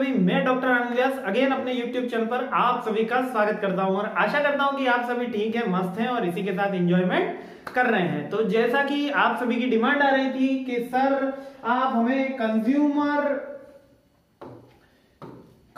सभी, मैं doctor Anand Vyas again अपने YouTube चैनल पर आप सभी का स्वागत करता हूं और आशा करता हूं कि आप सभी ठीक है, मस्त हैं और इसी के साथ एंजॉयमेंट कर रहे हैं। तो जैसा कि आप सभी की डिमांड आ रही थी कि सर आप हमें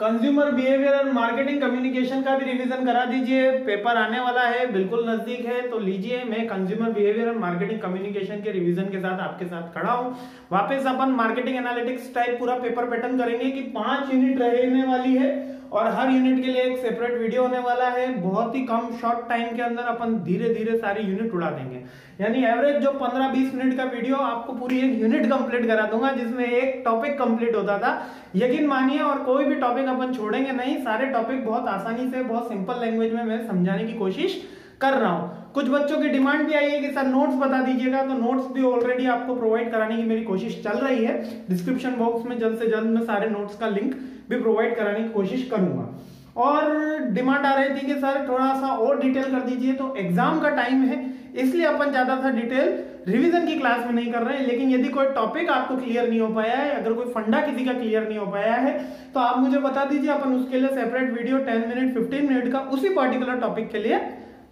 कंज्यूमर बिहेवियर और मार्केटिंग कम्युनिकेशन का भी रिवीजन करा दीजिए, पेपर आने वाला है, बिल्कुल नजदीक है। तो लीजिए, मैं कंज्यूमर बिहेवियर और मार्केटिंग कम्युनिकेशन के रिवीजन के साथ आपके साथ खड़ा हूं। वापस अपन मार्केटिंग एनालिटिक्स टाइप पूरा पेपर पैटर्न करेंगे कि 5 यूनिट रहने वाली है और हर यूनिट के लिए एक सेपरेट वीडियो होने वाला है। बहुत ही कम शॉर्ट टाइम के अंदर अपन धीरे धीरे सारी यूनिट उड़ा देंगे, यानी एवरेज जो 15-20 मिनट का वीडियो आपको पूरी एक यूनिट कंप्लीट करा दूंगा, जिसमें एक टॉपिक कंप्लीट होता था। यकीन मानिए, और कोई भी टॉपिक अपन छोड़ेंगे नहीं, सारे टॉपिक बहुत आसानी से, बहुत सिंपल लैंग्वेज में मैं समझाने की कोशिश कर रहा हूं। कुछ बच्चों की डिमांड भी आई है कि सर नोट्स बता दीजिएगा, तो नोट्स भी ऑलरेडी आपको प्रोवाइड कराने की मेरी कोशिश चल रही है। डिस्क्रिप्शन बॉक्स में जल्द से जल्द मैं सारे नोट्स का लिंक भी प्रोवाइड कराने की कोशिश करूंगा। और डिमांड आ रही थी कि सर थोड़ा सा और डिटेल कर दीजिए, तो एग्जाम का टाइम है इसलिए अपन ज्यादा सा डिटेल रिवीजन की क्लास में नहीं कर रहे हैं। लेकिन यदि कोई टॉपिक आपको क्लियर नहीं हो पाया है, अगर कोई फंडा किसी का क्लियर नहीं हो पाया है, तो आप मुझे बता दीजिए, अपन उसके लिए सेपरेट वीडियो 10 मिनट 15 मिनट का उसी पर्टिकुलर टॉपिक के लिए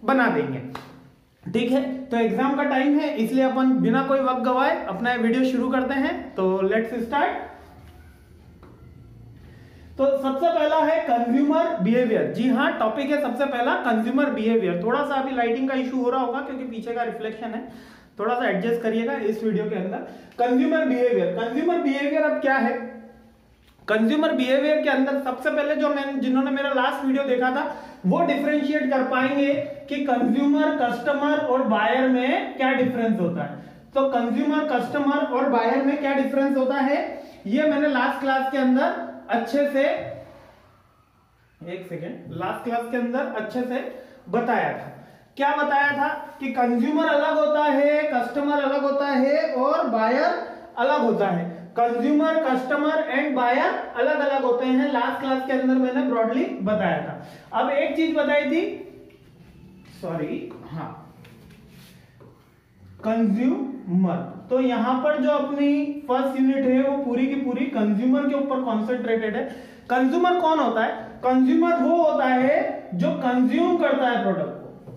बना देंगे। ठीक है, तो एग्जाम का टाइम है इसलिए अपन बिना कोई वक्त गवाए अपना वीडियो शुरू करते हैं। तो लेट्स स्टार्ट। तो सबसे पहला है कंज्यूमर बिहेवियर। जी हाँ, टॉपिक है सबसे पहला कंज्यूमर बिहेवियर। थोड़ा सा अभी लाइटिंग का इश्यू हो रहा होगा क्योंकि पीछे का रिफ्लेक्शन है, थोड़ा सा एडजस्ट करिएगा इस वीडियो के अंदर। कंज्यूमर बिहेवियर, कंज्यूमर बिहेवियर अब क्या है? कंज्यूमर बिहेवियर के अंदर सबसे पहले जो जिन्होंने मेरा लास्ट वीडियो देखा था वो डिफरेंशिएट कर पाएंगे कि कंज्यूमर, कस्टमर और बायर में क्या डिफरेंस होता है। तो कंज्यूमर, कस्टमर और बायर में क्या डिफरेंस होता है, ये मैंने लास्ट क्लास के अंदर अच्छे से बताया था। क्या बताया था कि कंज्यूमर अलग होता है, कस्टमर अलग होता है और बायर अलग होता है। कंज्यूमर, कस्टमर एंड बायर अलग अलग होते हैं, लास्ट क्लास के अंदर मैंने ब्रॉडली बताया था। अब एक चीज बताई थी, सॉरी, हाँ, कंज्यूमर। तो यहां पर जो अपनी फर्स्ट यूनिट है वो पूरी की पूरी कंज्यूमर के ऊपर कॉन्सेंट्रेटेड है। कंज्यूमर कौन होता है? कंज्यूमर वो होता है जो कंज्यूम करता है प्रोडक्ट को,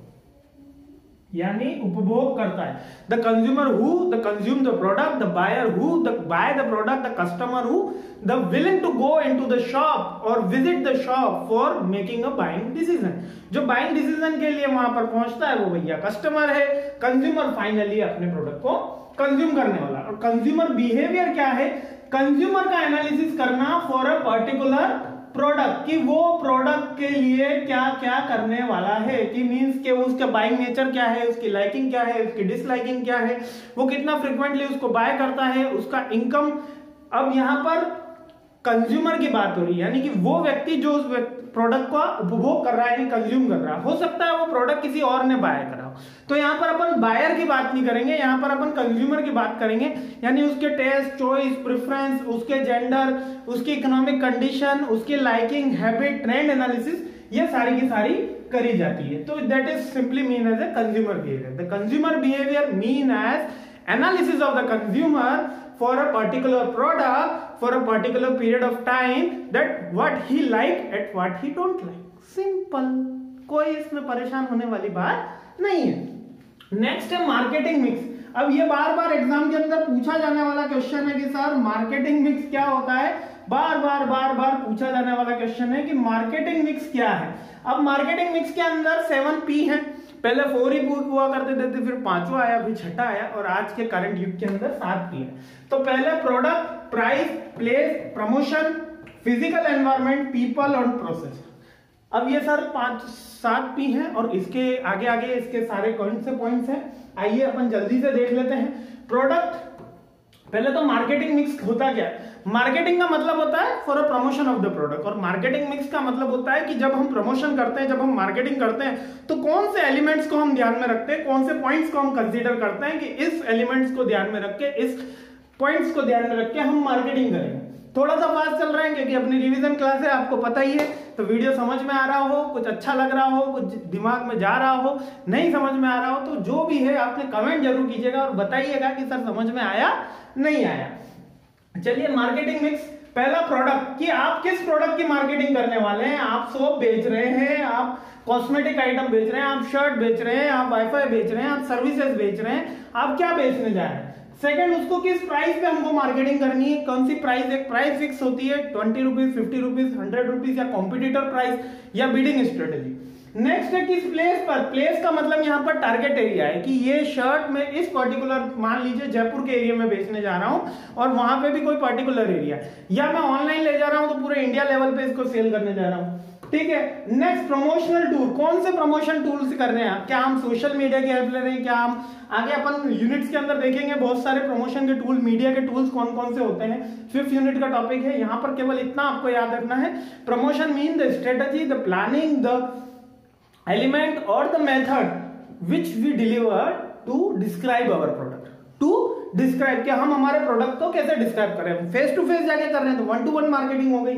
यानी उपभोग करता है। The consumer who the consume the product, the buyer who the buy the product, the customer who the willing to go into the shop और visit the shop for making a buying decision. जो buying decision के लिए वहां पर पहुंचता है वो भैया कस्टमर है। कंज्यूमर फाइनली अपने प्रोडक्ट को कंज्यूम करने वाला। और कंज्यूमर बिहेवियर क्या है? कंज्यूमर का एनालिसिस करना फॉर अ पर्टिकुलर प्रोडक्ट, कि वो प्रोडक्ट के लिए क्या क्या करने वाला है, कि मींस के उसका बाइंग नेचर क्या है, उसकी लाइकिंग क्या है, उसकी डिसलाइकिंग क्या है, वो कितना फ्रिक्वेंटली उसको बाय करता है, उसका इनकम। अब यहां पर कंज्यूमर की बात हो रही है, यानी कि वो व्यक्ति जो उस प्रोडक्ट का उपभोग कर रहा है, कंज्यूम कर रहा है। हो सकता है वो प्रोडक्ट किसी और ने बाय करा हो, तो यहां पर अपन बायर की बात नहीं करेंगे, यहां पर अपन कंज्यूमर की बात करेंगे, यानी उसके टेस्ट, चॉइस, प्रेफरेंस, उसके जेंडर, उसकी इकोनॉमिक कंडीशन, उसकी लाइकिंग, हैबिट, ट्रेंड एनालिसिस, ये सारी की सारी करी जाती है। तो that is simply mean as a consumer behaviour. The consumer behaviour mean as analysis of the consumer for a particular product for a particular period of time, that what he like and what he don't like. Simple, कोई इसमें परेशान होने वाली बात नहीं है। Next है marketing mix. अब ये बार बार एग्जाम के अंदर पूछा जाने वाला क्वेश्चन है कि सर मार्केटिंग मिक्स क्या होता है, बार बार बार बार पूछा जाने वाला क्वेश्चन है कि मार्केटिंग मिक्स क्या है। अब मार्केटिंग मिक्स के अंदर 7P है, पहले 4 ही हुआ करते थे, फिर 5वां आया, फिर 6ठा आया और आज के करंट युग के अंदर 7P है। तो पहले product, price, place, promotion, physical environment, people और प्रोसेस। अब ये सर 7P है और इसके आगे आगे इसके सारे कौन से पॉइंट्स हैं, आइए अपन जल्दी से देख लेते हैं। प्रोडक्ट, पहले तो मार्केटिंग मिक्स होता क्या है? मार्केटिंग का मतलब होता है for a promotion of the product, और मार्केटिंग मिक्स का मतलब होता है कि जब हम प्रमोशन करते हैं, जब हम मार्केटिंग करते हैं, तो कौन से एलिमेंट्स को हम ध्यान में रखते हैं, कौन से पॉइंट्स को हम कंसीडर करते हैं कि इस एलिमेंट्स को ध्यान में रख के, इस पॉइंट्स को ध्यान में रख के हम मार्केटिंग करेंगे। थोड़ा सा फास्ट चल रहा है क्योंकि अपनी रिवीजन क्लास है, आपको पता ही है। तो वीडियो समझ में आ रहा हो, कुछ अच्छा लग रहा हो, कुछ दिमाग में जा रहा हो, नहीं समझ में आ रहा हो, तो जो भी है आपने कमेंट जरूर कीजिएगा और बताइएगा कि सर समझ में आया नहीं आया। चलिए, मार्केटिंग मिक्स पहला प्रोडक्ट कि आप किस प्रोडक्ट की मार्केटिंग करने वाले हैं। आप सोप बेच रहे हैं, आप कॉस्मेटिक आइटम बेच रहे हैं, आप शर्ट बेच रहे हैं, आप वाईफाई बेच रहे हैं, आप सर्विसेज बेच रहे हैं, आप क्या बेचने जा रहे हैं। सेकंड, उसको किस प्राइस पे हमको मार्केटिंग करनी है, कौन सी प्राइस। एक प्राइस फिक्स होती है 20 रुपीज, 50 रुपीज, 100 रुपीज या कॉम्पिटिटर प्राइस या बिडिंग स्ट्रेटेजी। नेक्स्ट है किस प्लेस पर। प्लेस का मतलब यहाँ पर टारगेट एरिया है कि ये शर्ट मैं इस पर्टिकुलर, मान लीजिए जयपुर के एरिया में बेचने जा रहा हूँ और वहां पे भी कोई पर्टिकुलर एरिया, या मैं ऑनलाइन ले जा रहा हूँ तो पूरे इंडिया लेवल पे इसको सेल करने जा रहा हूँ, ठीक है। नेक्स्ट, प्रमोशनल टूल, कौन से प्रमोशन टूल्स करने हैं। क्या हम सोशल मीडिया की हेल्प ले रहे हैं, क्या हम आगे अपन यूनिट्स के अंदर देखेंगे बहुत सारे प्रमोशन के टूल, मीडिया के टूल्स कौन कौन से होते हैं। फिफ्थ यूनिट का टॉपिक है, यहाँ पर केवल इतना आपको याद रखना है, promotion mean the strategy, the planning, the element और the method which we deliver to describe our product. To describe, कि हम हमारे प्रोडक्ट को कैसे डिस्क्राइब कर रहे हैं। फेस टू फेस जाके कर रहे हैं तो 1-to-1 मार्केटिंग हो गई,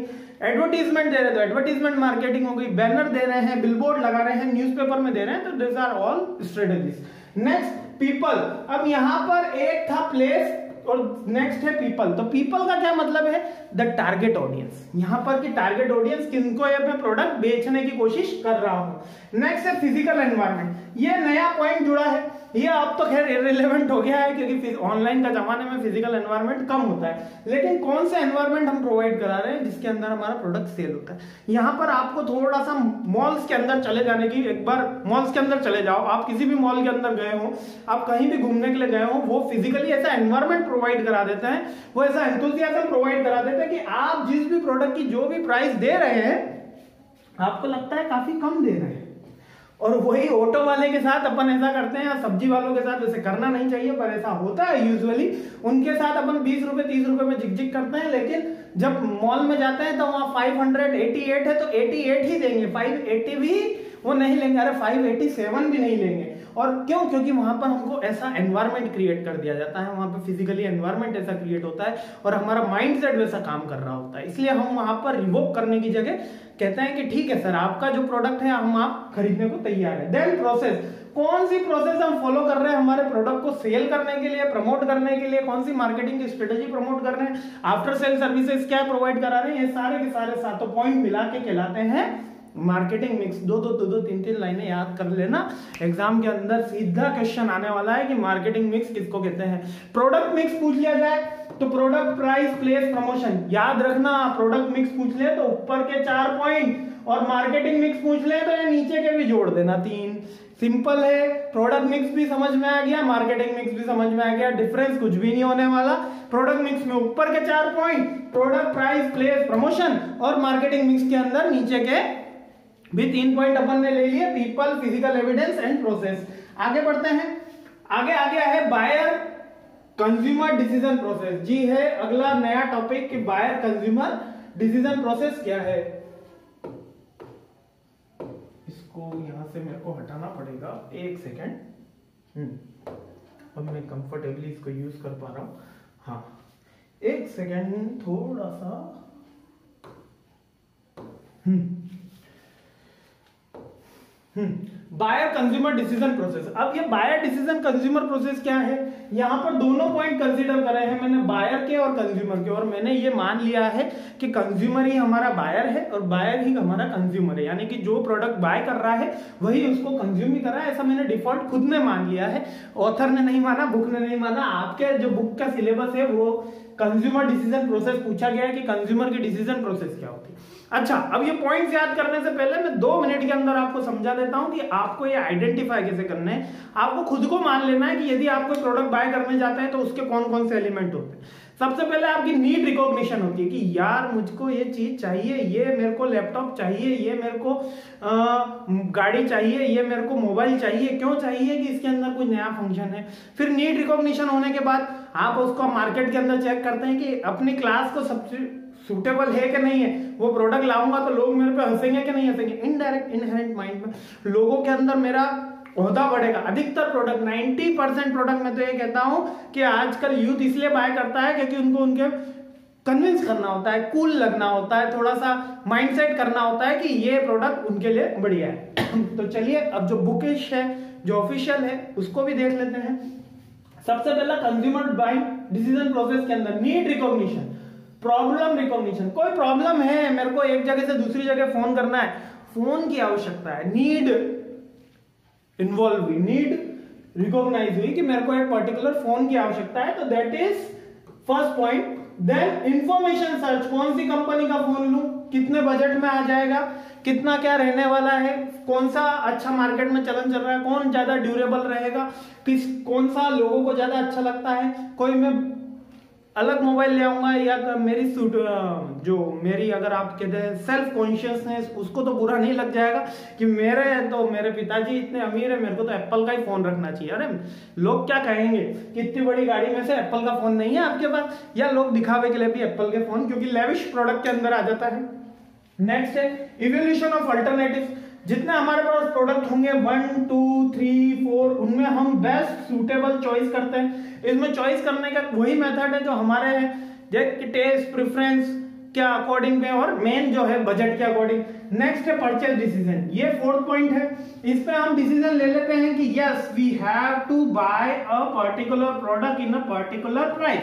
एडवर्टाइजमेंट दे रहे हैं तो एडवर्टाइजमेंट मार्केटिंग हो गई, बैनर दे रहे हैं, बिलबोर्ड लगा रहे हैं, न्यूज़पेपर में दे रहे हैं, तो this are all strategies. Next, people. अब यहाँ पर एक था प्लेस और नेक्स्ट है पीपल। तो पीपल का क्या मतलब है, द टारगेट ऑडियंस। यहाँ पर कि टारगेट ऑडियंस किनको ये मैं प्रोडक्ट बेचने की कोशिश कर रहा हूँ। नेक्स्ट है फिजिकल एनवायरनमेंट, ये नया पॉइंट जुड़ा है, ये अब तो खैर इररिलेवेंट हो गया है क्योंकि ऑनलाइन का जमाने में फिजिकल एनवायरनमेंट कम होता है, लेकिन कौन सा एनवायरनमेंट हम प्रोवाइड करा रहे हैं जिसके अंदर हमारा प्रोडक्ट सेल होता है। यहाँ पर आपको थोड़ा सा मॉल्स के अंदर चले जाने की, एक बार मॉल्स के अंदर चले जाओ, आप किसी भी मॉल के अंदर गए हो, आप कहीं भी घूमने के लिए गए हो, वो फिजिकली ऐसा एनवायरनमेंट प्रोवाइड करा देते हैं, वो ऐसा एंथुसियाज्म प्रोवाइड करा देते हैं कि आप जिस भी प्रोडक्ट की जो भी प्राइस दे रहे हैं आपको लगता है काफी कम दे रहे हैं। और वही ऑटो वाले के साथ अपन ऐसा करते हैं या सब्जी वालों के साथ, वैसे करना नहीं चाहिए पर ऐसा होता है यूजुअली, उनके साथ अपन 20 रुपए 30 रुपए में झिकझिक करते हैं, लेकिन जब मॉल में जाते हैं तो वहाँ 588 है तो 88 ही देंगे, 580 भी वो नहीं लेंगे, अरे 587 भी नहीं लेंगे। और क्यों, क्योंकि वहां पर हमको ऐसा एनवायरनमेंट क्रिएट कर दिया जाता है, वहां पर फिजिकली एनवायरनमेंट ऐसा क्रिएट होता है और हमारा माइंडसेट वैसा काम कर रहा होता है, इसलिए हम वहां पर रिवोक करने की जगह कहते हैं कि ठीक है सर, आपका जो प्रोडक्ट है हम आप खरीदने को तैयार है। देन प्रोसेस, कौन सी प्रोसेस हम फॉलो कर रहे हैं हमारे प्रोडक्ट को सेल करने के लिए, प्रमोट करने के लिए, कौन सी मार्केटिंग की स्ट्रेटेजी प्रमोट कर रहे हैं, आफ्टर सेल सर्विसेज क्या प्रोवाइड करा रहे हैं, ये सारे के सारे सातों पॉइंट मिला के कहलाते हैं मार्केटिंग मिक्स। दो 3 लाइनें याद कर लेना, एग्जाम के अंदर सीधा क्वेश्चन आने वाला है कि मार्केटिंग मिक्स किसको कहते हैं। प्रोडक्ट मिक्स पूछ लिया जाए तो प्रोडक्ट, प्राइस, प्लेस, प्रमोशन, याद रखना। प्रोडक्ट मिक्स पूछ ले तो ऊपर के 4 पॉइंट और मार्केटिंग मिक्स पूछ ले तो ये नीचे के भी जोड़ देना 3। सिंपल है, प्रोडक्ट मिक्स भी समझ में आ गया, मार्केटिंग मिक्स भी समझ में आ गया, डिफरेंस कुछ भी नहीं होने वाला। प्रोडक्ट मिक्स में ऊपर के 4 point, product, price, place, promotion और मार्केटिंग मिक्स के अंदर नीचे के भी 3 पॉइंट अपन ने ले लिए, people, physical evidence and process. आगे बढ़ते हैं, आगे आ गया है बायर कंज्यूमर डिसीजन प्रोसेस। जी है, अगला नया टॉपिक कि बायर कंज्यूमर डिसीजन प्रोसेस क्या है। इसको यहां से मेरे को हटाना पड़ेगा, एक सेकेंड, अब मैं कंफर्टेबली इसको यूज कर पा रहा हूं, हाँ एक सेकेंड, थोड़ा सा बायर कंज्यूमर डिसीजन प्रोसेस। अब ये बायर डिसीजन कंज्यूमर प्रोसेस क्या है, यहाँ पर दोनों पॉइंट कंसीडर करे हैं मैंने, बायर के और कंज्यूमर के, और मैंने ये मान लिया है कि कंज्यूमर ही हमारा बायर है और बायर ही हमारा कंज्यूमर है, यानी कि जो प्रोडक्ट बाय कर रहा है वही उसको कंज्यूम ही कर रहा है, ऐसा मैंने डिफॉल्ट खुद ने मान लिया है, ऑथर ने नहीं माना, बुक ने नहीं माना। आपके जो बुक का सिलेबस है वो कंज्यूमर डिसीजन प्रोसेस पूछा गया है कि कंज्यूमर की डिसीजन प्रोसेस क्या होती है। अच्छा, अब ये पॉइंट्स याद करने से पहले मैं 2 मिनट के अंदर आपको समझा देता हूं कि आपको ये आइडेंटिफाई कैसे करना है। आपको खुद को मान लेना है कि यदि आप कोई प्रोडक्ट बाय करने जाते हैं तो उसके कौन कौन से एलिमेंट होते हैं। सबसे पहले आपकी नीड रिकॉग्निशन होती है कि यार मुझको ये चीज चाहिए, ये मेरे को लैपटॉप चाहिए, ये मेरे को गाड़ी चाहिए, ये मेरे को मोबाइल चाहिए, क्यों चाहिए, कि इसके अंदर कोई नया फंक्शन है। फिर नीड रिकॉग्निशन होने के बाद आप उसको मार्केट के अंदर चेक करते हैं कि अपनी क्लास को सबसे सूटेबल है कि नहीं है, वो प्रोडक्ट लाऊंगा तो लोग मेरे पे हंसेंगे कि नहीं हंसेंगे। इनडायरेक्ट इनहेरेंट माइंड में लोगों के अंदर मेरा ओहदा बढ़ेगा। अधिकतर प्रोडक्ट 90% प्रोडक्ट में तो ये कहता हूं कि आजकल यूथ इसलिए बाय करता है क्योंकि उनको उनके कन्विंस करना होता है, कूल लगना होता है, थोड़ा सा माइंडसेट करना होता है कि ये प्रोडक्ट उनके लिए बढ़िया है। तो चलिए अब जो बुकिश है, जो ऑफिशियल है, उसको भी देख लेते हैं। सबसे पहला कंज्यूमर बाइंग डिसीजन प्रोसेस के अंदर नीड रिकॉग्निशन, प्रॉब्लम रिकॉग्निशन, कोई प्रॉब्लम है, मेरे को एक जगह से दूसरी जगह फोन करना है, फोन की आवश्यकता है, नीड इन्वॉल्व हुई, नीड रिकॉग्नाइज हुई कि मेरे को एक पर्टिकुलर फोन की आवश्यकता है, तो that is first point. Then information search, कौन सी कंपनी का फोन लूं, कितने बजट में आ जाएगा, कितना क्या रहने वाला है, कौन सा अच्छा मार्केट में चलन चल रहा है, कौन ज्यादा ड्यूरेबल रहेगा, कौन सा लोगों को ज्यादा अच्छा लगता है, कोई मैं अलग मोबाइल ले आऊंगा या मेरी मेरी अगर आप कहते हैं सेल्फ कॉन्शियसनेस, उसको तो बुरा नहीं लग जाएगा कि मेरे पिताजी इतने अमीर है, मेरे को तो एप्पल का ही फोन रखना चाहिए। अरे लोग क्या कहेंगे कि इतनी बड़ी गाड़ी में से एप्पल का फोन नहीं है आपके पास, या लोग दिखावे के लिए भी एप्पल के फोन, क्योंकि लेविश प्रोडक्ट के अंदर आ जाता है। नेक्स्ट है इवोल्यूशन ऑफ अल्टरनेटिव्स, जितने हमारे पास प्रोडक्ट होंगे 1 2 3 4 उनमें हम बेस्ट सूटेबल चॉइस करते हैं। इसमें चॉइस करने का वही मेथड है जो हमारे टेस्ट प्रेफरेंस के अकॉर्डिंग में और मेन जो है बजट के अकॉर्डिंग। नेक्स्ट है परचेज डिसीजन, ये फोर्थ पॉइंट है। इस पे हम डिसीजन ले लेते हैं कि yes we have to buy a particular product in a particular price.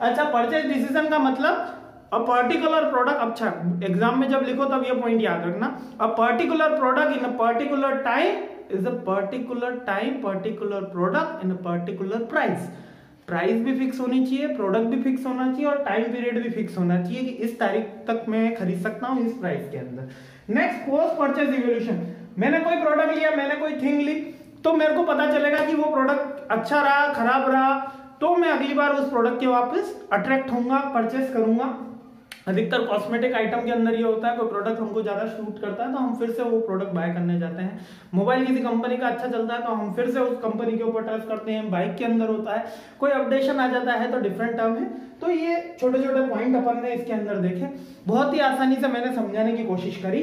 अच्छा, परचेज डिसीजन का मतलब अ पर्टिकुलर प्रोडक्ट, अच्छा एग्जाम में जब लिखो तब ये पॉइंट याद रखना, a particular product in a particular time is a particular time, particular product in a particular price. Price भी फिक्स होनी चाहिए, प्रोडक्ट भी फिक्स होना चाहिए और टाइम पीरियड भी फिक्स होना चाहिए कि इस तारीख तक मैं खरीद सकता हूँ इस प्राइस के अंदर। नेक्स्ट पोस्ट परचेज इवोल्यूशन, मैंने कोई प्रोडक्ट लिया, मैंने कोई थिंग ली, तो मेरे को पता चलेगा कि वो प्रोडक्ट अच्छा रहा खराब रहा, तो मैं अगली बार उस प्रोडक्ट के वापस अट्रैक्ट होऊंगा, परचेस करूंगा। अधिकतर कॉस्मेटिक आइटम के अंदर ये होता है, कोई प्रोडक्ट हमको ज़्यादा शूट करता है तो हम फिर से वो प्रोडक्ट बाय करने जाते हैं। मोबाइल किसी कंपनी का अच्छा चलता है तो हम फिर से उस कंपनी के ऊपर ट्रस्ट करते हैं। बाइक के अंदर होता है, कोई अपडेशन आ जाता है तो डिफरेंट टर्म है। तो ये छोटे छोटे पॉइंट अपन ने इसके अंदर देखे, बहुत ही आसानी से मैंने समझाने की कोशिश करी।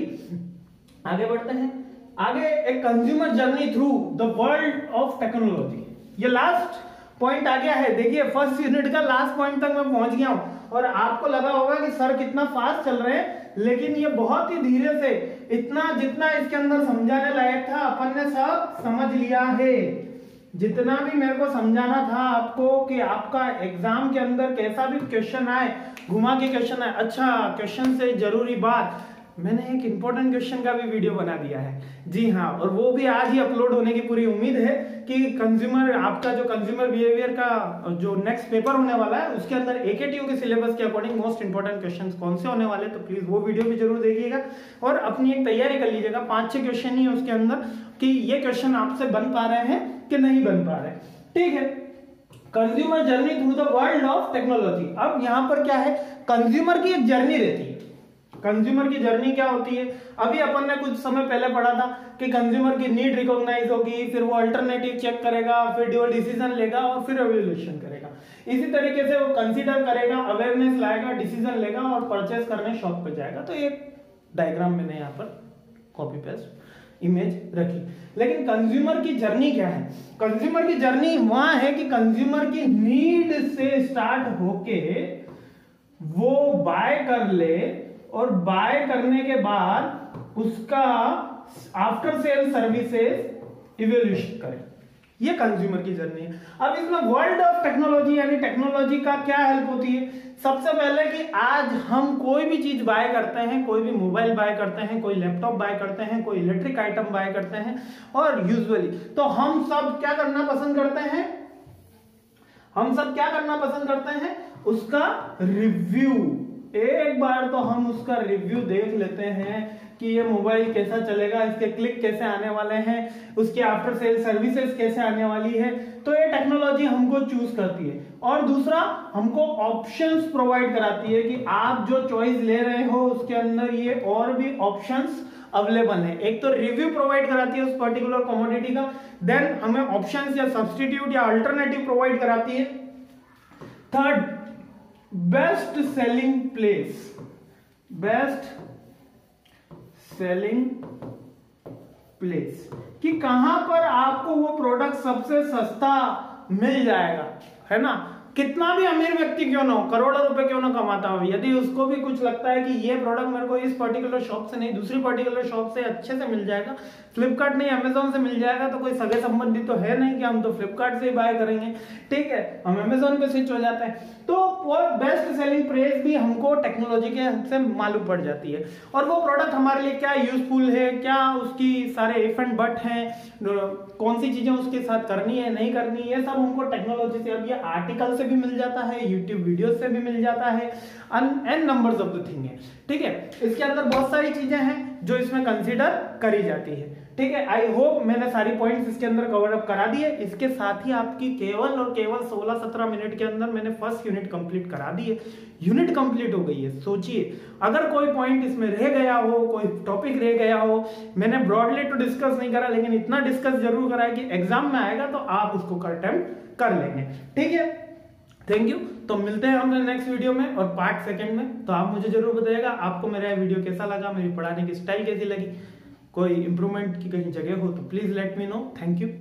आगे बढ़ते हैं, आगे एक consumer journey through the world of technology, ये लास्ट पॉइंट आ गया है। देखिए फर्स्ट यूनिट का लास्ट पॉइंट तक मैं पहुंच गया हूँ और आपको लगा होगा कि सर कितना फास्ट चल रहे हैं, लेकिन ये बहुत ही धीरे से, इतना जितना इसके अंदर समझाने लायक था अपन ने सब समझ लिया है। जितना भी मेरे को समझाना था आपको कि आपका एग्जाम के अंदर कैसा भी क्वेश्चन आए, घुमा के क्वेश्चन आए, अच्छा क्वेश्चन से जरूरी बात, मैंने एक इंपॉर्टेंट क्वेश्चन का भी वीडियो बना दिया है, जी हाँ, और वो भी आज ही अपलोड होने की पूरी उम्मीद है कि कंज्यूमर, आपका जो कंज्यूमर बिहेवियर का जो नेक्स्ट पेपर होने वाला है उसके अंदर AKTU के सिलेबस के अकॉर्डिंग मोस्ट इंपॉर्टेंट क्वेश्चन कौन से होने वाले, तो प्लीज वो वीडियो भी जरूर देखिएगा और अपनी एक तैयारी कर लीजिएगा। 5-6 क्वेश्चन ही है उसके अंदर कि ये क्वेश्चन आपसे बन पा रहे हैं कि नहीं बन पा रहे। ठीक है, consumer journey through the world of technology. अब यहाँ पर क्या है, कंज्यूमर की एक जर्नी रहती है। कंज्यूमर की जर्नी क्या होती है, अभी अपन ने कुछ समय पहले पढ़ा था कि कंज्यूमर की नीड रिकॉग्नाइज होगी, फिर वो अल्टरनेटिव चेक करेगा, फिर ड्यूअल डिसीजन लेगा और फिर इवैल्यूएशन करेगा। इसी तरीके से वो कंसीडर करेगा, अवेयरनेस लाएगा, डिसीजन लेगा और परचेस करने शॉप पर जाएगा। तो एक डायग्राम मैंने यहाँ पर कॉपी पेस्ट इमेज रखी, लेकिन कंज्यूमर की जर्नी क्या है, कंज्यूमर की जर्नी वहां है कि कंज्यूमर की नीड से स्टार्ट होके वो बाय कर ले और बाय करने के बाद उसका आफ्टर सेल सर्विसेज इवैल्यूएशन करें, ये कंज्यूमर की जर्नी है। अब इसमें वर्ल्ड ऑफ टेक्नोलॉजी यानी टेक्नोलॉजी का क्या हेल्प होती है, सबसे पहले कि आज हम कोई भी चीज बाय करते हैं, कोई भी मोबाइल बाय करते हैं, कोई लैपटॉप बाय करते हैं, कोई इलेक्ट्रिक आइटम बाय करते हैं, और यूजुअली तो हम सब क्या करना पसंद करते हैं, उसका रिव्यू, एक बार तो हम उसका रिव्यू देख लेते हैं कि ये मोबाइल कैसा चलेगा, इसके क्लिक कैसे आने वाले हैं, उसके आफ्टर सेल सर्विसेज कैसे आने वाली है, तो ये टेक्नोलॉजी हमको चूज करती है। और दूसरा हमको ऑप्शंस प्रोवाइड कराती है कि आप जो चॉइस ले रहे हो उसके अंदर ये और भी ऑप्शंस अवेलेबल है। एक तो रिव्यू प्रोवाइड कराती है उस पर्टिकुलर कमोडिटी का, देन हमें ऑप्शंस या सब्स्टिट्यूट या अल्टरनेटिव प्रोवाइड कराती है। थर्ड, बेस्ट सेलिंग प्लेस, कि कहां पर आपको वो प्रोडक्ट सबसे सस्ता मिल जाएगा, है ना, कितना भी अमीर व्यक्ति क्यों ना हो, करोड़ों रुपए क्यों ना कमाता हो, यदि उसको भी कुछ लगता है कि ये प्रोडक्ट मेरे को इस पर्टिकुलर शॉप से नहीं दूसरी पर्टिकुलर शॉप से अच्छे से मिल जाएगा, फ्लिपकार्ट नहीं अमेजोन से मिल जाएगा, तो कोई सगे संबंधी तो है नहीं कि हम तो फ्लिपकार्ट से ही बाय करेंगे, ठीक है, हम अमेजोन पे स्विच हो जाते हैं, तो वो बेस्ट सेलिंग प्राइस भी हमको टेक्नोलॉजी के से मालूम पड़ जाती है और वो प्रोडक्ट हमारे लिए क्या यूजफुल है, क्या उसकी सारे इफ एंड बट हैं, कौन सी चीजें उसके साथ करनी है नहीं करनी है, सब हमको टेक्नोलॉजी से, अब ये आर्टिकल से भी मिल जाता है, YouTube वीडियो से भी मिल जाता है, n numbers of the thing है, ठीक है, इसके अंदर बहुत सारी चीजें हैं जो इसमें कंसीडर करी जाती है, ठीक है। आई होप मैंने सारी पॉइंट्स इसके अंदर कवर अप करा दिए। इसके साथ ही आपकी केवल और केवल 16-17 मिनट के अंदर मैंने फर्स्ट यूनिट कंप्लीट करा दी है, यूनिट कंप्लीट हो गई है। सोचिए अगर कोई पॉइंट इसमें रह गया हो, कोई टॉपिक रह गया हो, मैंने ब्रॉडली तो डिस्कस नहीं करा लेकिन इतना डिस्कस जरूर करा है कि एग्जाम में आएगा तो आप उसको अटेम्प्ट कर लेंगे, ठीक है। Thank you. तो मिलते हैं हमने नेक्स्ट वीडियो में और पार्ट सेकंड में, तो आप मुझे जरूर बताइएगा आपको मेरा वीडियो कैसा लगा, मेरी पढ़ाने की स्टाइल कैसी लगी, कोई इंप्रूवमेंट की कहीं जगह हो तो please let me know. Thank you.